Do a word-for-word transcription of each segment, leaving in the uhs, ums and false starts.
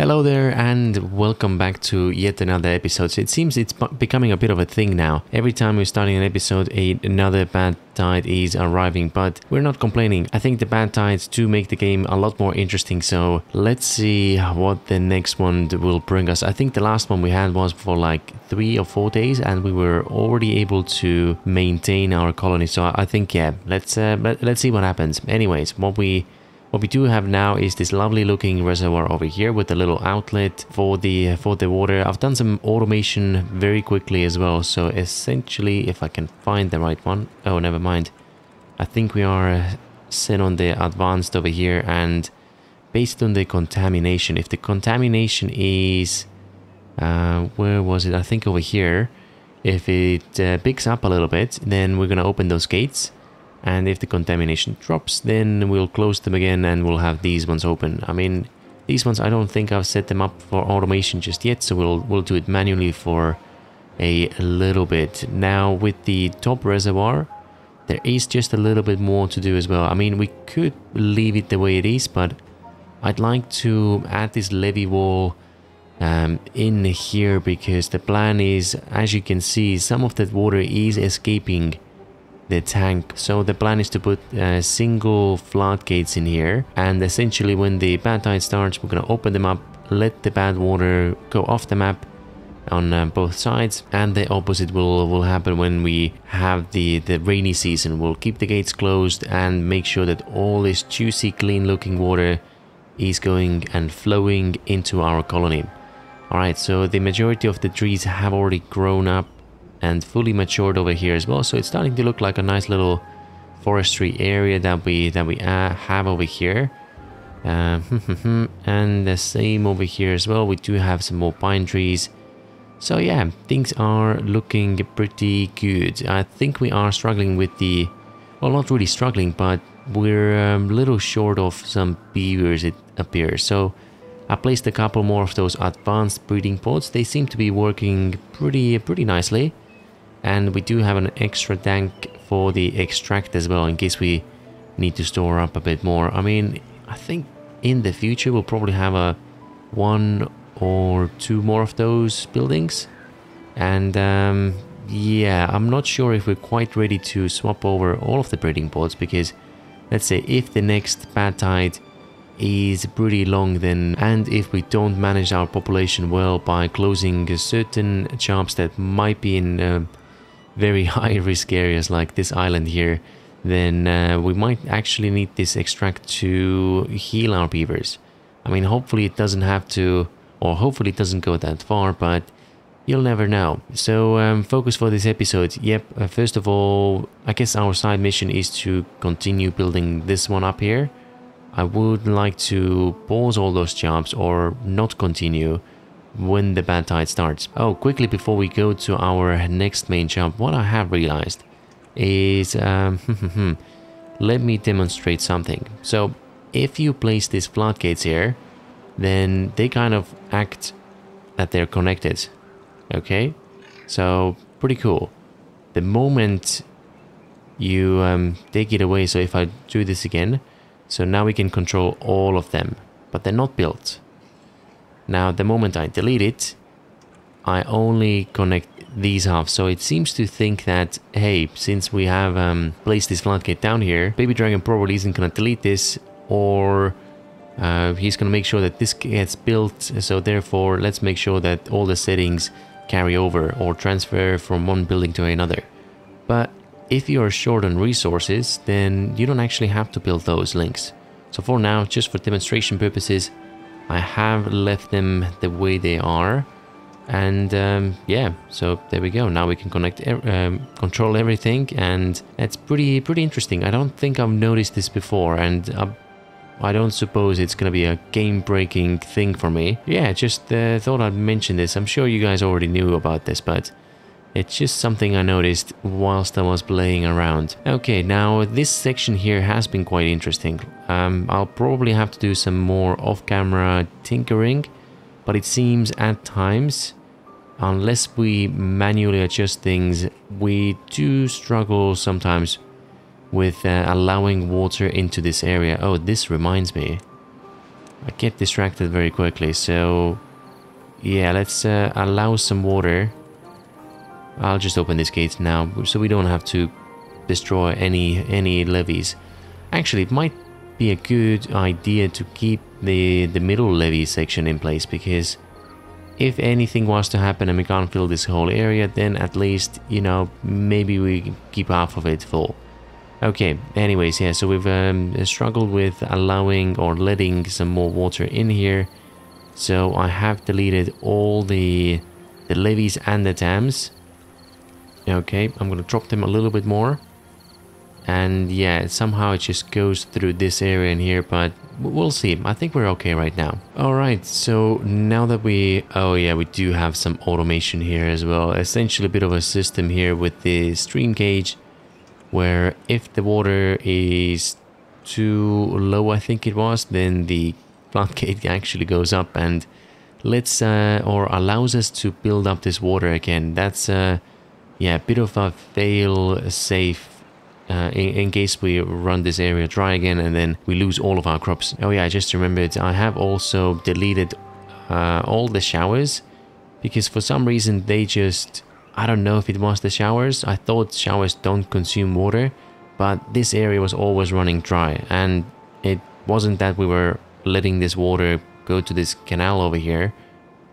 Hello there and welcome back to yet another episode. It seems it's becoming a bit of a thing now. Every time we're starting an episode, a, another bad tide is arriving, but we're not complaining. I think the bad tides do make the game a lot more interesting, so let's see what the next one will bring us. I think the last one we had was for like three or four days and we were already able to maintain our colony, so I think, yeah, let's, uh, let, let's see what happens. Anyways, what we... What we do have now is this lovely looking reservoir over here with a little outlet for the for the water. I've done some automation very quickly as well. So essentially, if I can find the right one. Oh, never mind. I think we are set on the advanced over here. And based on the contamination, if the contamination is... Uh, where was it? I think over here. If it uh, picks up a little bit, then we're going to open those gates. And if the contamination drops, then we'll close them again and we'll have these ones open. I mean, these ones, I don't think I've set them up for automation just yet, so we'll, we'll do it manually for a little bit. Now, with the top reservoir, there is just a little bit more to do as well. I mean, we could leave it the way it is, but I'd like to add this levee wall Um, in here, because the plan is, as you can see, some of that water is escaping the tank, so the plan is to put uh, single floodgates in here, and essentially when the bad tide starts, we're gonna open them up, let the bad water go off the map on uh, both sides, and the opposite will will happen when we have the the rainy season. We'll keep the gates closed and make sure that all this juicy, clean looking water is going and flowing into our colony. All right, so the majority of the trees have already grown up and fully matured over here as well, so it's starting to look like a nice little forestry area that we that we uh, have over here, uh, and the same over here as well. We do have some more pine trees, so yeah, things are looking pretty good. I think we are struggling with the, well, not really struggling, but we're a little short of some beavers, it appears. So I placed a couple more of those advanced breeding pods. They seem to be working pretty pretty nicely. And we do have an extra tank for the extract as well, in case we need to store up a bit more. I mean, I think in the future we'll probably have a one or two more of those buildings. And um, yeah, I'm not sure if we're quite ready to swap over all of the breeding pods, because let's say if the next bad tide is pretty long, then, and if we don't manage our population well by closing certain jobs that might be in uh, very high risk areas like this island here, then uh, we might actually need this extract to heal our beavers. I mean, hopefully it doesn't have to, or hopefully it doesn't go that far, but you'll never know. So um, focus for this episode. Yep, uh, first of all, I guess our side mission is to continue building this one up here. I would like to pause all those jobs or not continue when the bad tide starts. Oh, quickly before we go to our next main job, what I have realized is... Um, let me demonstrate something. So, if you place these floodgates here, then they kind of act that they're connected. Okay? So, pretty cool. The moment you um, take it away, so if I do this again... So now we can control all of them, but they're not built. Now, the moment I delete it, I only connect these half. So it seems to think that, hey, since we have um, placed this floodgate down here, Baby Dragon probably isn't going to delete this, or uh, he's going to make sure that this gets built. So therefore, let's make sure that all the settings carry over or transfer from one building to another. But if you are short on resources, then you don't actually have to build those links. So for now, just for demonstration purposes, I have left them the way they are. And um, yeah, so there we go. Now we can connect, um, control everything, and that's pretty pretty interesting. I don't think I've noticed this before, and I, I don't suppose it's going to be a game-breaking thing for me. Yeah, just uh, thought I'd mention this. I'm sure you guys already knew about this, but... it's just something I noticed whilst I was playing around. Okay, now this section here has been quite interesting. Um, I'll probably have to do some more off-camera tinkering, but it seems at times, unless we manually adjust things, we do struggle sometimes with uh, allowing water into this area. Oh, this reminds me. I get distracted very quickly, so yeah, let's uh, allow some water. I'll just open this gate now, so we don't have to destroy any any levees. Actually, it might be a good idea to keep the the middle levee section in place, because if anything was to happen and we can't fill this whole area, then at least, you know, maybe we keep half of it full. Okay, anyways, yeah, so we've um, struggled with allowing or letting some more water in here. So I have deleted all the, the levees and the dams. Okay, I'm going to drop them a little bit more. And yeah, somehow it just goes through this area in here, but we'll see. I think we're okay right now. All right, so now that we... Oh yeah, we do have some automation here as well. Essentially a bit of a system here with the stream gauge, where if the water is too low, I think it was, then the floodgate actually goes up and lets uh, or allows us to build up this water again. That's uh, yeah, a bit of a fail-safe. Uh, in, in case we run this area dry again and then we lose all of our crops. Oh yeah, I just remembered, I have also deleted uh, all the showers, because for some reason they just... I don't know if it was the showers. I thought showers don't consume water, but this area was always running dry, and it wasn't that we were letting this water go to this canal over here,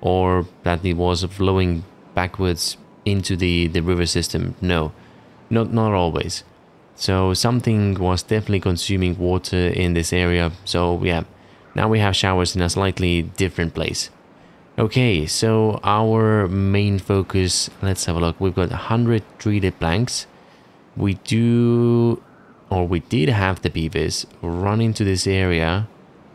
or that it was flowing backwards into the, the river system. No, not, not always. So something was definitely consuming water in this area. So yeah, now we have showers in a slightly different place. Okay, so our main focus, let's have a look. We've got one hundred treated planks. We do, or we did have the beavers run into this area,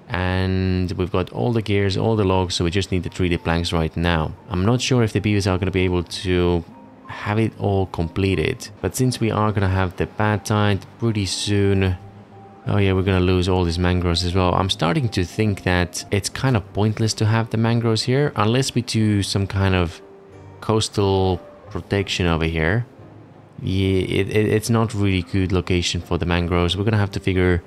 and we've got all the gears, all the logs, so we just need the treated planks right now. I'm not sure if the beavers are going to be able to have it all completed, but since we are gonna have the bad tide pretty soon. Oh yeah, we're gonna lose all these mangroves as well. I'm starting to think that it's kind of pointless to have the mangroves here unless we do some kind of coastal protection over here. Yeah, it, it, it's not really good location for the mangroves. We're gonna have to figure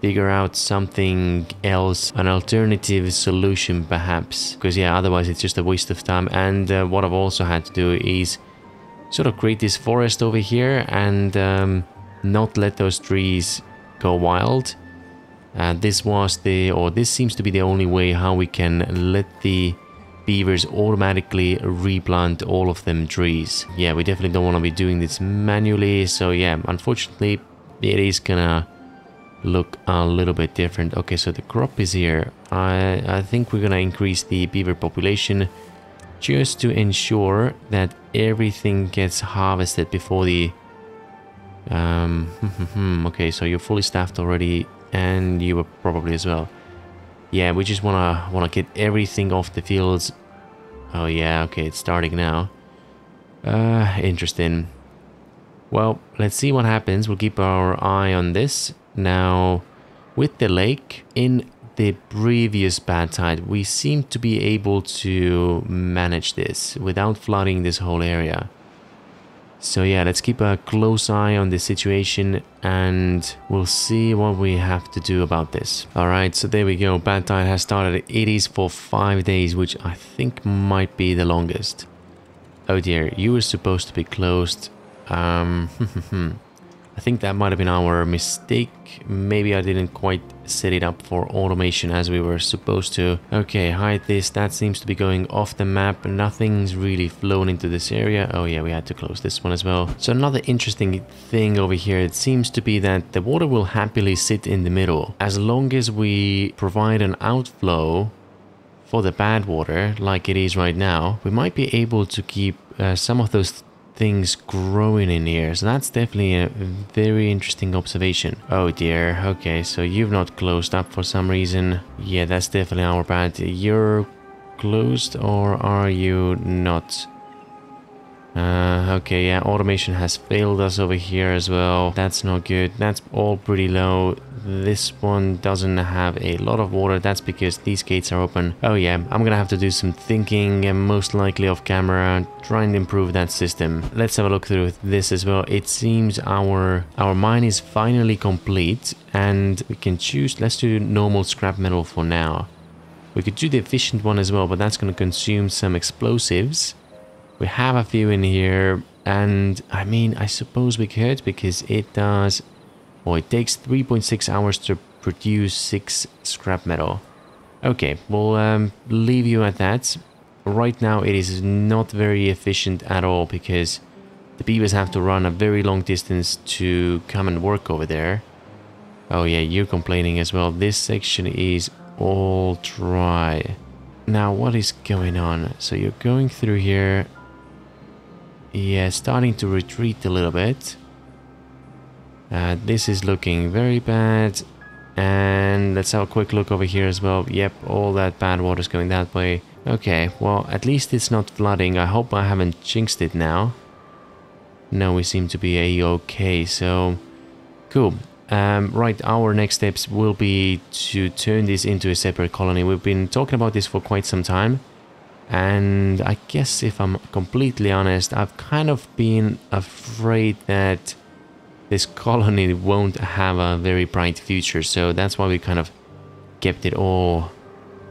figure out something else, an alternative solution perhaps, because yeah, otherwise it's just a waste of time. And uh, what I've also had to do is sort of create this forest over here and um, not let those trees go wild. Uh, this was the, or this seems to be the only way how we can let the beavers automatically replant all of them trees. Yeah, we definitely don't want to be doing this manually. So yeah, unfortunately, it is gonna look a little bit different. Okay, so the crop is here. I, I think we're gonna increase the beaver population, just to ensure that everything gets harvested before the... Um, okay, so you're fully staffed already, and you were probably as well. Yeah, we just wanna wanna get everything off the fields. Oh yeah, okay, it's starting now. Uh, interesting. Well, let's see what happens. We'll keep our eye on this. Now, with the lake, in the previous bad tide, we seem to be able to manage this without flooding this whole area. So yeah, let's keep a close eye on the situation and we'll see what we have to do about this. All right, so there we go. Bad tide has started. It is for five days, which I think might be the longest. Oh dear, you were supposed to be closed. Um, I think that might have been our mistake. Maybe I didn't quite set it up for automation as we were supposed to. Okay, hide this. That seems to be going off the map. Nothing's really flown into this area. Oh yeah, we had to close this one as well. So another interesting thing over here, it seems to be that the water will happily sit in the middle as long as we provide an outflow for the bad water like it is right now. We might be able to keep uh, some of those th things growing in here, so that's definitely a very interesting observation. Oh dear, okay, so you've not closed up for some reason. Yeah, that's definitely our bad. You're closed, or are you not? Uh, okay, yeah, automation has failed us over here as well. That's not good. That's all pretty low. This one doesn't have a lot of water. That's because these gates are open. Oh yeah, I'm gonna have to do some thinking, and most likely off camera, trying to improve that system. Let's have a look through this as well. It seems our our mine is finally complete, and we can choose. Let's do normal scrap metal for now. We could do the efficient one as well, but that's going to consume some explosives. We have a few in here, and I mean, I suppose we could, because it does... Well, it takes three point six hours to produce six scrap metal. Okay, we'll um, leave you at that. Right now, it is not very efficient at all, because the beavers have to run a very long distance to come and work over there. Oh yeah, you're complaining as well. This section is... all dry. Now what is going on? So you're going through here. Yeah, starting to retreat a little bit. Uh, this is looking very bad. And let's have a quick look over here as well. Yep, all that bad water's going that way. Okay, well at least it's not flooding. I hope I haven't jinxed it now. No, we seem to be a-okay, so cool. Um, right, our next steps will be to turn this into a separate colony. We've been talking about this for quite some time, and I guess if I'm completely honest, I've kind of been afraid that this colony won't have a very bright future, so that's why we kind of kept it all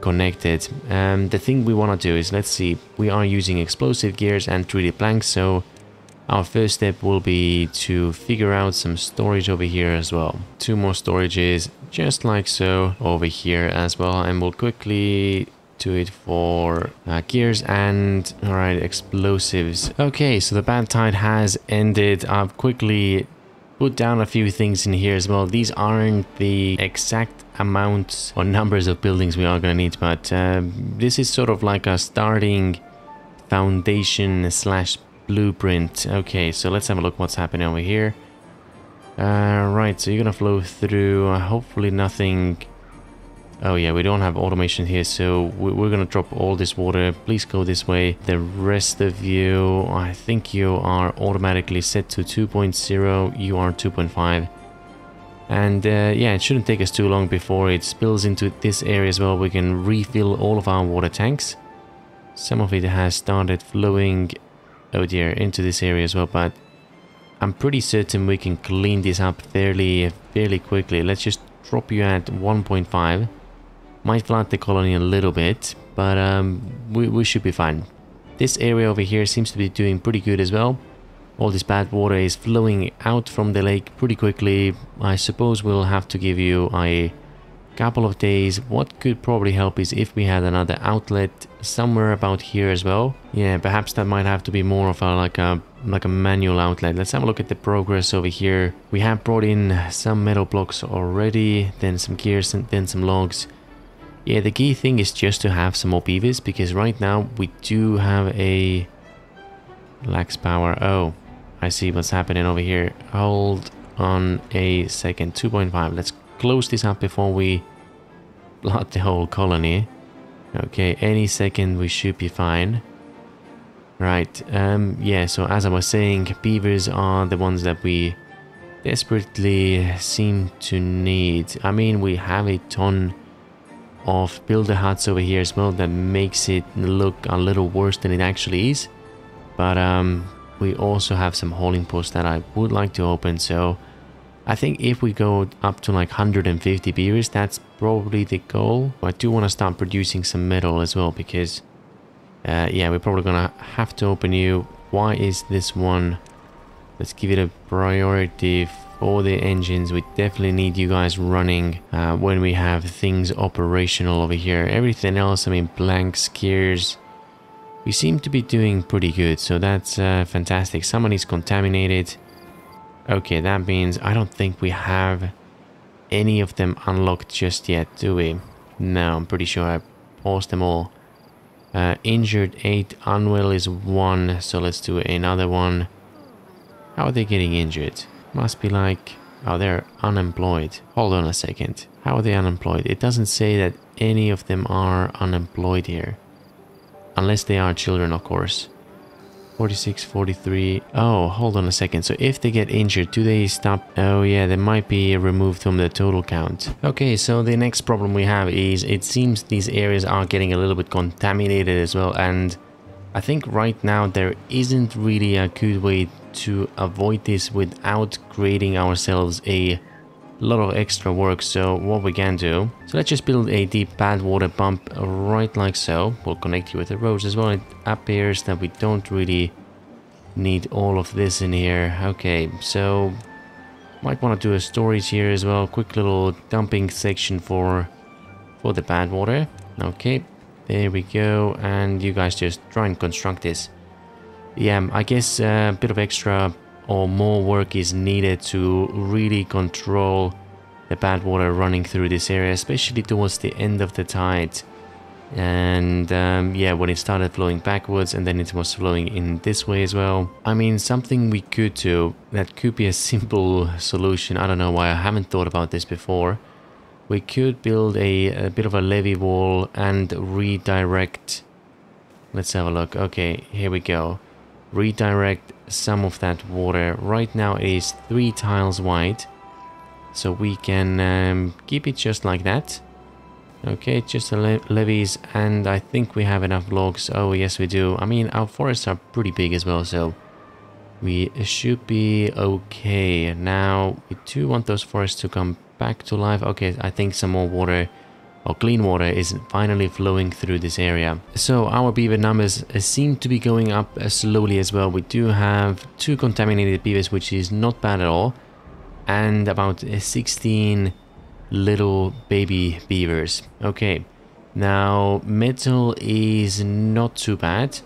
connected. Um, the thing we want to do is, let's see, we are using explosive gears and three D planks, so our first step will be to figure out some storage over here as well. Two more storages, just like so, over here as well. And we'll quickly do it for uh, gears and, all right, explosives. Okay, so the bad tide has ended. I've quickly put down a few things in here as well. These aren't the exact amounts or numbers of buildings we are going to need, but uh, this is sort of like a starting foundation slash blueprint. Okay, so let's have a look what's happening over here. Uh, right, so you're gonna flow through. Uh, hopefully nothing... Oh yeah, we don't have automation here, so we're gonna drop all this water. Please go this way. The rest of you, I think you are automatically set to two point zero. You are two point five. And uh, yeah, it shouldn't take us too long before it spills into this area as well. We can refill all of our water tanks. Some of it has started flowing... oh dear, into this area as well, but I'm pretty certain we can clean this up fairly fairly quickly. Let's just drop you at one point five. Might flood the colony a little bit, but um, we, we should be fine. This area over here seems to be doing pretty good as well. All this bad water is flowing out from the lake pretty quickly. I suppose we'll have to give you a couple of days. What could probably help is if we had another outlet somewhere about here as well. Yeah, perhaps that might have to be more of a like a like a manual outlet. Let's have a look at the progress over here. We have brought in some metal blocks already, then some gears, and then some logs. Yeah, the key thing is just to have some more beavers, because right now we do have a lax power. Oh, I see what's happening over here. Hold on a second. Two point five. Let's close this up before we blood the whole colony. Okay, any second we should be fine. Right, um, yeah, so as I was saying, beavers are the ones that we desperately seem to need. I mean, we have a ton of builder huts over here as well. That makes it look a little worse than it actually is. But um, we also have some hauling posts that I would like to open, so... I think if we go up to like one hundred fifty beavers, that's probably the goal. But I do want to start producing some metal as well, because uh, yeah, we're probably gonna have to open you. Why is this one? Let's give it a priority for the engines. We definitely need you guys running uh, when we have things operational over here. Everything else, I mean, blanks, gears, we seem to be doing pretty good, so that's uh, fantastic. Someone is contaminated. Okay, that means I don't think we have any of them unlocked just yet, do we? No, I'm pretty sure I paused them all. Uh, injured eight, unwell is one, so let's do another one. How are they getting injured? Must be like... oh, they're unemployed. Hold on a second. How are they unemployed? It doesn't say that any of them are unemployed here. Unless they are children, of course. forty-six, forty-three. Oh, hold on a second. So if they get injured, do they stop? Oh yeah, they might be removed from the total count. Okay, so the next problem we have is it seems these areas are getting a little bit contaminated as well. And I think right now there isn't really a good way to avoid this without creating ourselves a a lot of extra work. So what we can do, so let's just build a deep pad water pump right like so. We'll connect you with the roads as well. It appears that we don't really need all of this in here. Okay, so might want to do a storage here as well. Quick little dumping section for for the pad water. Okay, there we go. And you guys just try and construct this. Yeah, I guess a bit of extra or more work is needed to really control the bad water running through this area, especially towards the end of the tide. And um, yeah, when it started flowing backwards and then it was flowing in this way as well. I mean, something we could do that could be a simple solution. I don't know why I haven't thought about this before. We could build a, a bit of a levee wall and redirect. Let's have a look. Okay, here we go. Redirect some of that water. Right now it is three tiles wide, so we can um, keep it just like that. Okay, just the le levees, and I think we have enough logs. Oh yes, we do. I mean, our forests are pretty big as well, so we should be okay. Now we do want those forests to come back to life. Okay, I think some more water or clean water is finally flowing through this area. So our beaver numbers seem to be going up slowly as well. We do have two contaminated beavers, which is not bad at all, and about sixteen little baby beavers. Okay, now metal is not too bad.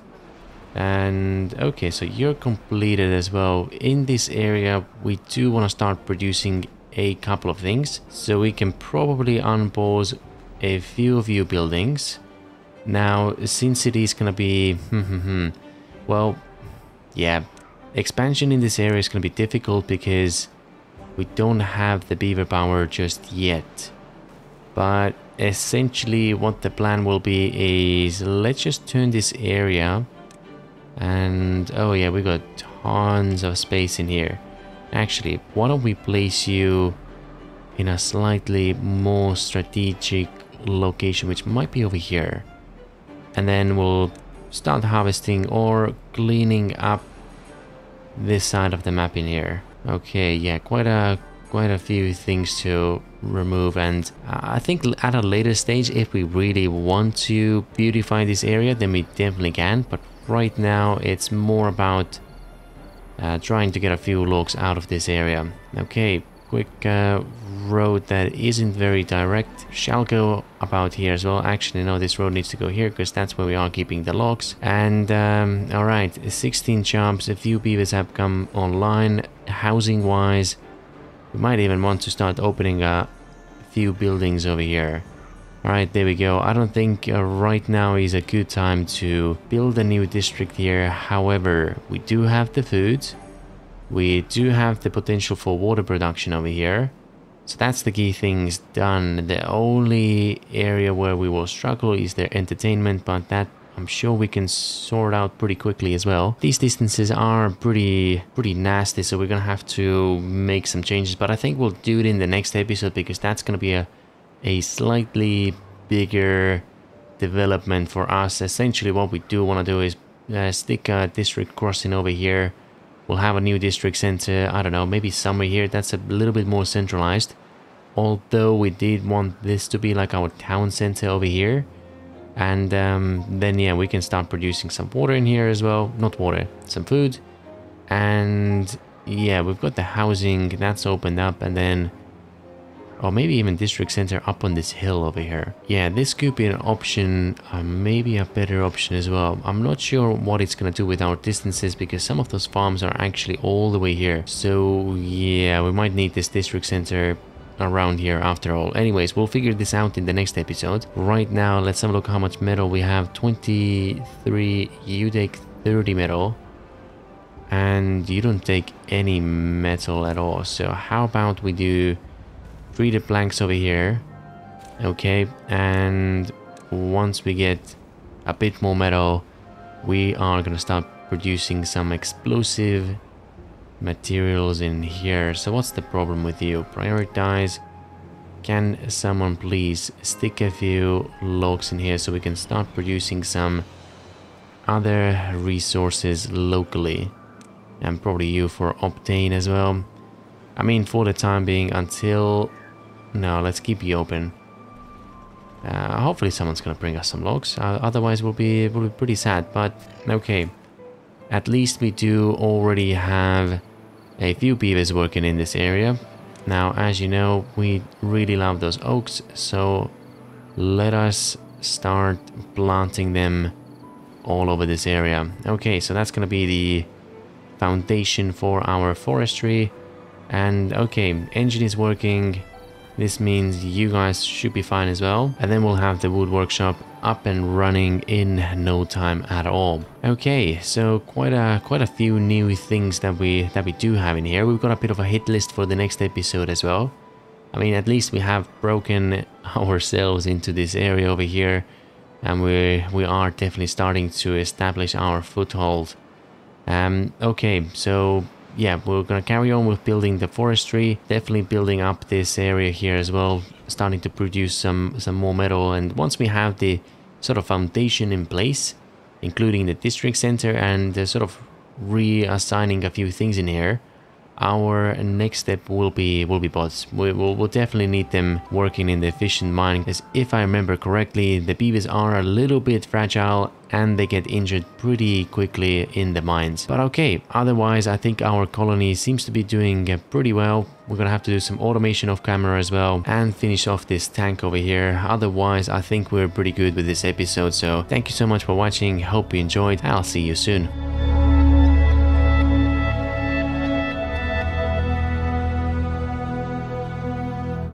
And okay, so you're completed as well. In this area, we do want to start producing a couple of things, so we can probably unpause a few of you buildings. Now, since it is gonna be, well, yeah, expansion in this area is gonna be difficult because we don't have the beaver power just yet. But essentially what the plan will be is, let's just turn this area, and oh yeah, we got tons of space in here. Actually, why don't we place you in a slightly more strategic location, which might be over here, and then we'll start harvesting or cleaning up this side of the map in here. Okay, yeah, quite a quite a few things to remove, and I think at a later stage, if we really want to beautify this area, then we definitely can. But right now it's more about uh, trying to get a few logs out of this area. Okay, quick uh, road that isn't very direct shall go about here as well. Actually, no, this road needs to go here because that's where we are keeping the logs. And um, all right, sixteen jumps, a few beavers have come online. Housing wise, we might even want to start opening a few buildings over here. All right, there we go. I don't think uh, right now is a good time to build a new district here. However, we do have the food, we do have the potential for water production over here. So that's the key things done. The only area where we will struggle is their entertainment, but that I'm sure we can sort out pretty quickly as well. These distances are pretty pretty nasty, so we're gonna have to make some changes, but I think we'll do it in the next episode because that's gonna be a, a slightly bigger development for us. Essentially what we do want to do is uh, stick a district crossing over here. We'll have a new district center, I don't know, maybe somewhere here that's a little bit more centralized. Although we did want this to be like our town center over here. And um, then, yeah, we can start producing some water in here as well. Not water, some food. And yeah, we've got the housing that's opened up, and then, or maybe even district center up on this hill over here. Yeah, this could be an option, uh, maybe a better option as well. I'm not sure what it's gonna do with our distances because some of those farms are actually all the way here. So yeah, we might need this district center around here after all. Anyways, we'll figure this out in the next episode. Right now, let's have a look how much metal we have. twenty-three, you take thirty metal. And you don't take any metal at all. So how about we do treated planks over here. Okay, and once we get a bit more metal, we are gonna start producing some explosive materials in here. So what's the problem with you? Prioritize. Can someone please stick a few logs in here so we can start producing some other resources locally? And probably you for obtain as well. I mean, for the time being, until... No, let's keep you open. Uh, hopefully someone's gonna bring us some logs. Uh, otherwise, we'll be, we'll be pretty sad, but okay. At least we do already have a few beavers working in this area. Now, as you know, we really love those oaks, so let us start planting them all over this area. Okay, so that's gonna be the foundation for our forestry. And okay, engine is working. This means you guys should be fine as well. And then we'll have the wood workshop up and running in no time at all. Okay, so quite a quite a few new things that we that we do have in here. We've got a bit of a hit list for the next episode as well. I mean, at least we have broken ourselves into this area over here, and we we are definitely starting to establish our foothold. Um, okay, so yeah, we're gonna carry on with building the forestry, definitely building up this area here as well, starting to produce some some more metal. And once we have the sort of foundation in place, including the district center and the sort of reassigning a few things in here, our next step will be will be bots. We will we'll definitely need them working in the efficient mining, as if I remember correctly, the beavers are a little bit fragile and they get injured pretty quickly in the mines. But okay, otherwise I think our colony seems to be doing pretty well. We're gonna have to do some automation off camera as well and finish off this tank over here. Otherwise, I think we're pretty good with this episode. So thank you so much for watching. Hope you enjoyed. I'll see you soon.